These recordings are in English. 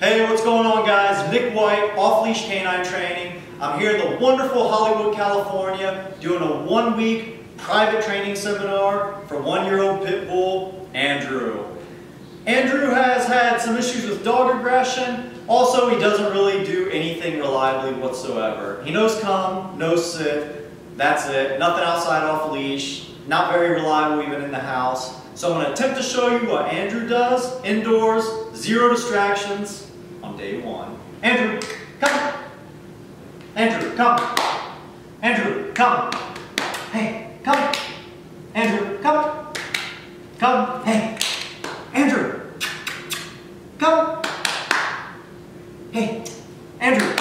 Hey, what's going on, guys? Nick White, Off Leash K9 Training. I'm here in the wonderful Hollywood, California, doing a one-week private training seminar for one-year-old pit bull Andrew. Andrew has had some issues with dog aggression. Also, he doesn't really do anything reliably whatsoever. He knows come, knows sit, that's it. Nothing outside off leash, not very reliable even in the house. So I'm going to attempt to show you what Andrew does indoors, zero distractions, on day one. Andrew, come. Andrew, come. Andrew, come. Hey, come. Andrew, come. Come. Hey. Andrew, come. Hey. Andrew,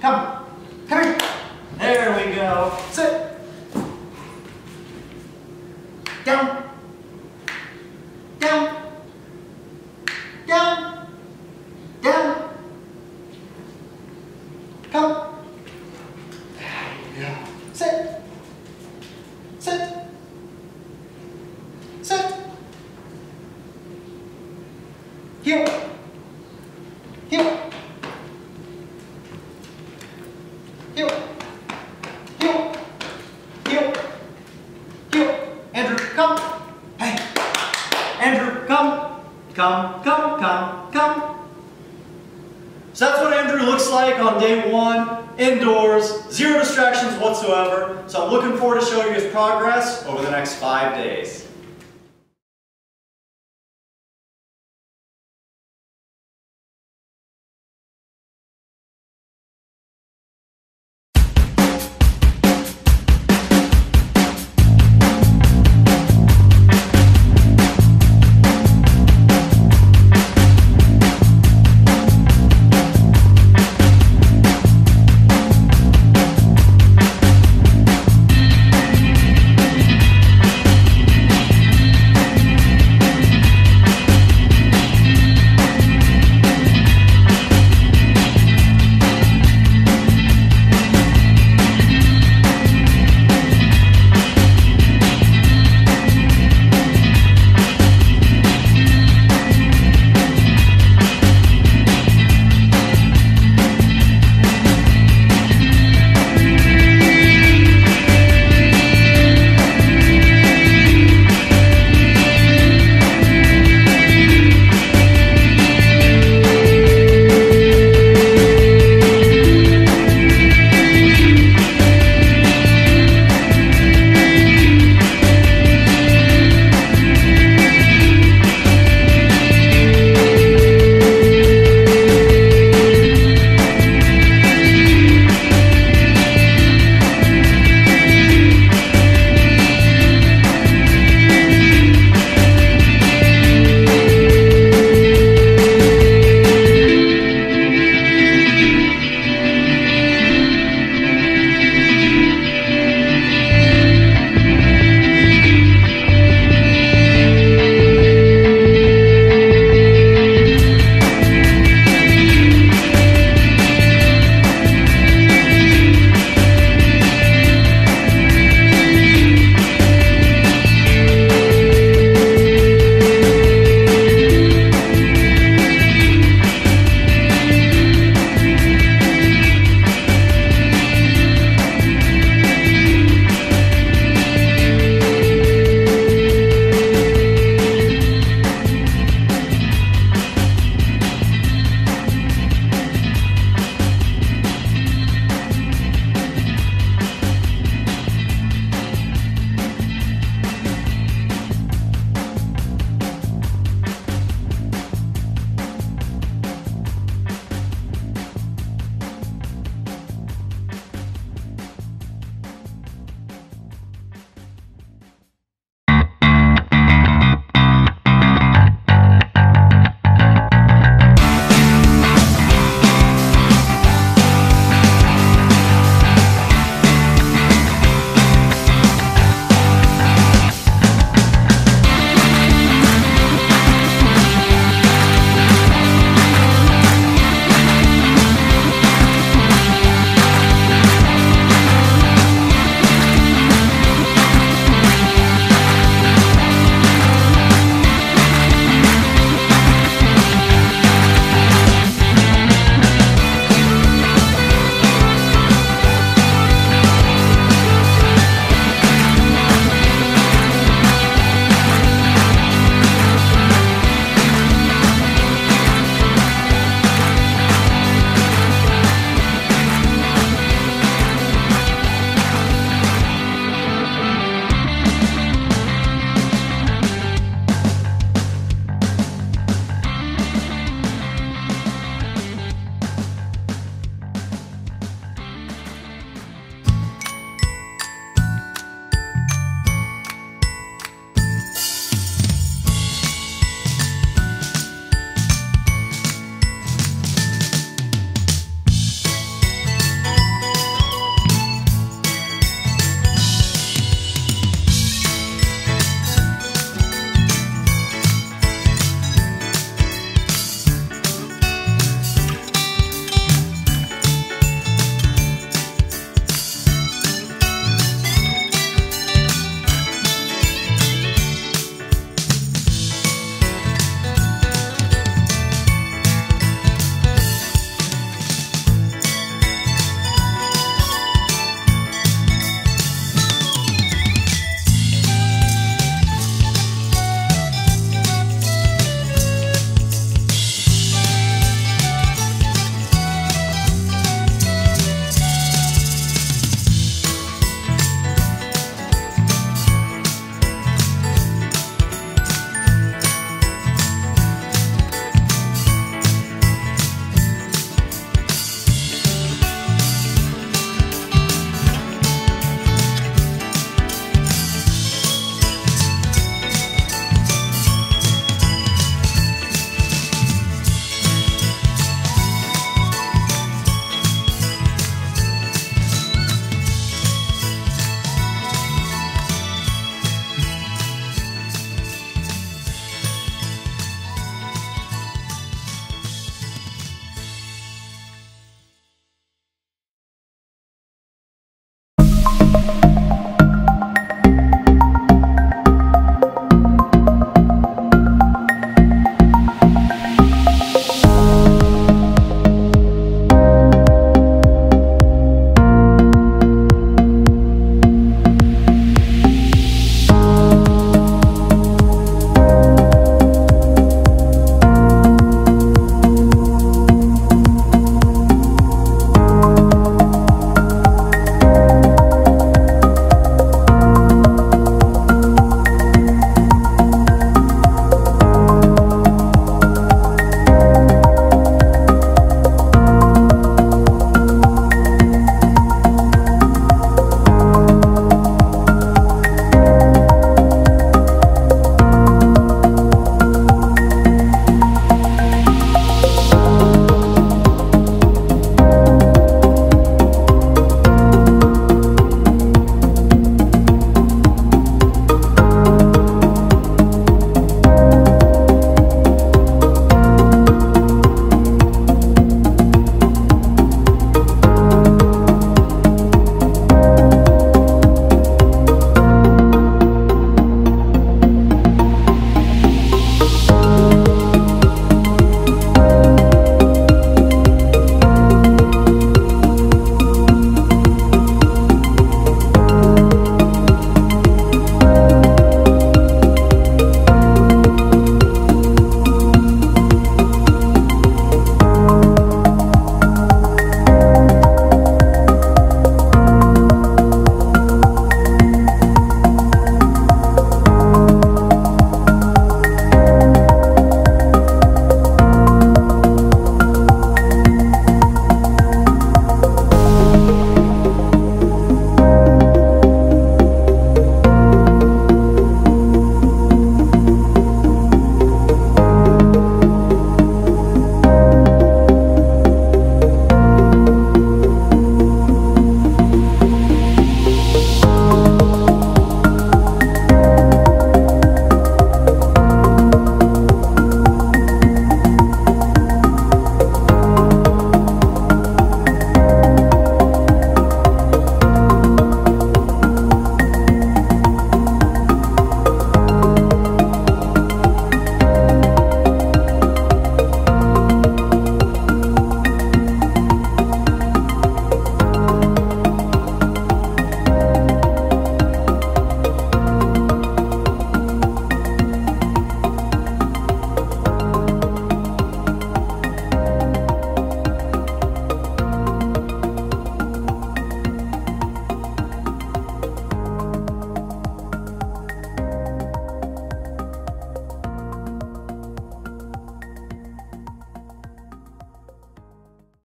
come. Come here. There we go. Sit. Down. Down. Down. Down. Come. Yeah. Sit. Sit. Sit. Here. Here. Here. Here. Here. Here. Andrew, come. Hey. Andrew, come. Come, come, come, come. So that's what Andrew looks like on day one, indoors, zero distractions whatsoever. So I'm looking forward to showing you his progress over the next 5 days.